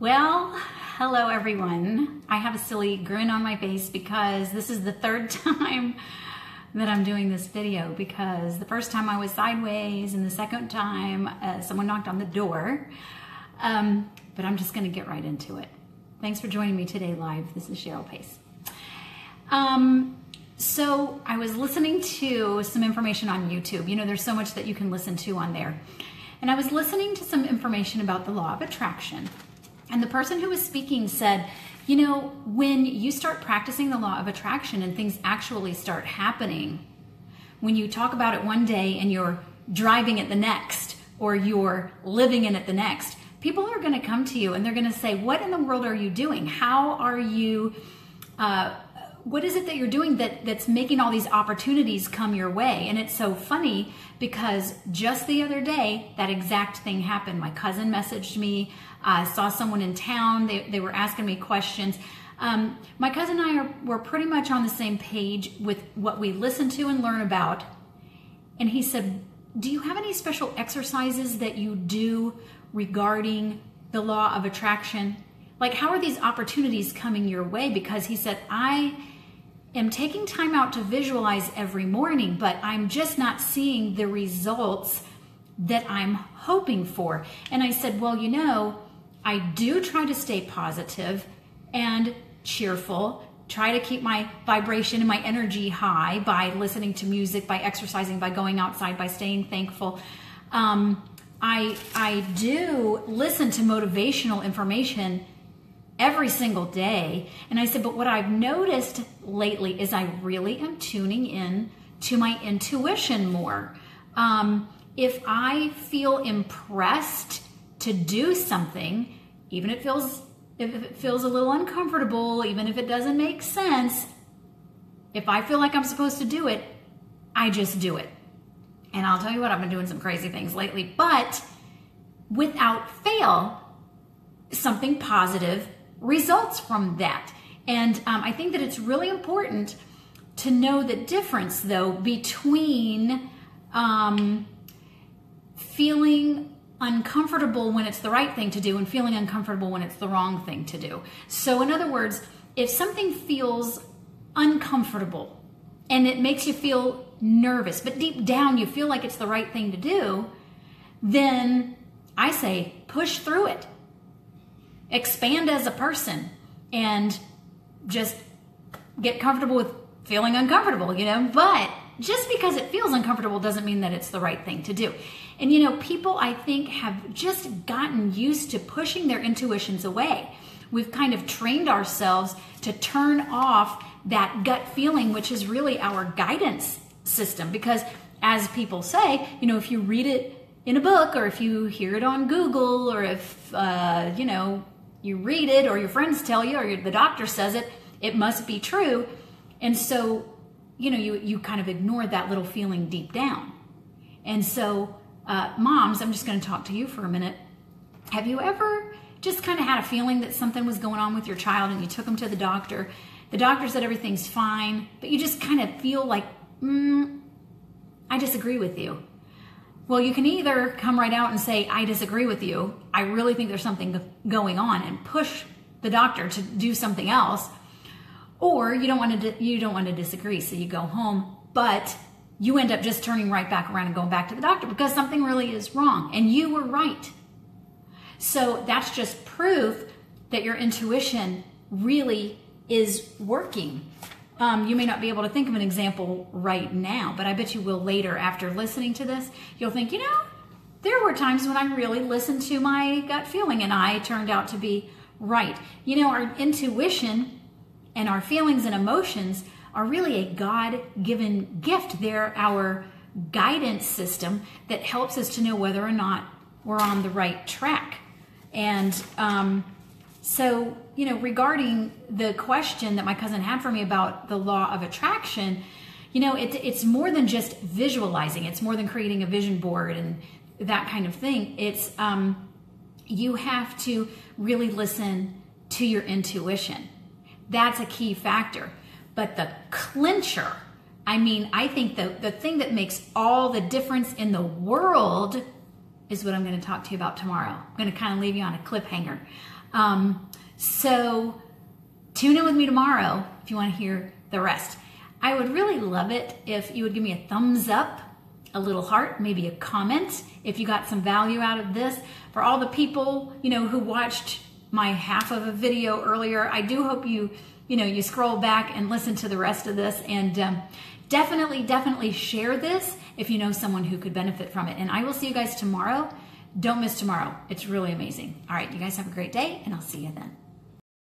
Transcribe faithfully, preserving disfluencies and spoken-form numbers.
Well, hello everyone. I have a silly grin on my face because this is the third time that I'm doing this video, because the first time I was sideways and the second time uh, someone knocked on the door. Um, but I'm just gonna get right into it. Thanks for joining me today live. This is Cheryl Pace. Um, so I was listening to some information on YouTube. You know, there's so much that you can listen to on there. And I was listening to some information about the law of attraction. And the person who was speaking said, you know, when you start practicing the law of attraction and things actually start happening, when you talk about it one day and you're driving it the next, or you're living in it the next, people are going to come to you and they're going to say, what in the world are you doing? How are you, uh, what is it that you're doing that, that's making all these opportunities come your way? And it's so funny because just the other day, that exact thing happened. My cousin messaged me. I uh, saw someone in town. They, they were asking me questions. Um, my cousin and I are, were pretty much on the same page with what we listen to and learn about. And he said, do you have any special exercises that you do regarding the law of attraction? Like, how are these opportunities coming your way? Because he said, I am taking time out to visualize every morning, but I'm just not seeing the results that I'm hoping for. And I said, well, you know, I do try to stay positive and cheerful, try to keep my vibration and my energy high by listening to music, by exercising, by going outside, by staying thankful. Um, I, I do listen to motivational information every single day. And I said, but what I've noticed lately is I really am tuning in to my intuition more. Um, if I feel impressed to do something, even if it feels, if it feels a little uncomfortable, even if it doesn't make sense, if I feel like I'm supposed to do it, I just do it. And I'll tell you what, I've been doing some crazy things lately, but without fail, something positive results from that. And um, I think that it's really important to know the difference, though, between um, feeling uncomfortable when it's the right thing to do and feeling uncomfortable when it's the wrong thing to do. So in other words, if something feels uncomfortable and it makes you feel nervous, but deep down you feel like it's the right thing to do, then I say push through it. Expand as a person and just get comfortable with feeling uncomfortable, you know, but just because it feels uncomfortable doesn't mean that it's the right thing to do. And, you know, people, I think, have just gotten used to pushing their intuitions away. We've kind of trained ourselves to turn off that gut feeling, which is really our guidance system. Because as people say, you know, if you read it in a book, or if you hear it on Google, or if, uh, you know, you read it, or your friends tell you, or your, the doctor says it, it must be true. And so, you know, you, you kind of ignore that little feeling deep down. And so, uh, moms, I'm just going to talk to you for a minute. Have you ever just kind of had a feeling that something was going on with your child and you took them to the doctor? The doctor said everything's fine, but you just kind of feel like, mm, I disagree with you. Well, you can either come right out and say, I disagree with you. I really think there's something going on, and push the doctor to do something else. Or you don't want to, you don't want to disagree. So you go home, but you end up just turning right back around and going back to the doctor because something really is wrong and you were right. So that's just proof that your intuition really is working. Um, you may not be able to think of an example right now, but I bet you will later after listening to this. You'll think, you know, there were times when I really listened to my gut feeling and I turned out to be right. You know, our intuition and our feelings and emotions are really a God-given gift. They're our guidance system that helps us to know whether or not we're on the right track. And um, so, you know, regarding the question that my cousin had for me about the law of attraction, you know, it, it's more than just visualizing. It's more than creating a vision board and that kind of thing. It's, um, you have to really listen to your intuition. That's a key factor. But the clincher, I mean, I think the, the thing that makes all the difference in the world is what I'm going to talk to you about tomorrow. I'm going to kind of leave you on a cliffhanger. Um, so tune in with me tomorrow if you want to hear the rest. I would really love it if you would give me a thumbs up, a little heart, maybe a comment if you got some value out of this. For all the people, you know, who watched my half of a video earlier, I do hope you, you know, you scroll back and listen to the rest of this, and um, definitely, definitely share this if you know someone who could benefit from it. And I will see you guys tomorrow. Don't miss tomorrow. It's really amazing. All right, you guys have a great day, and I'll see you then.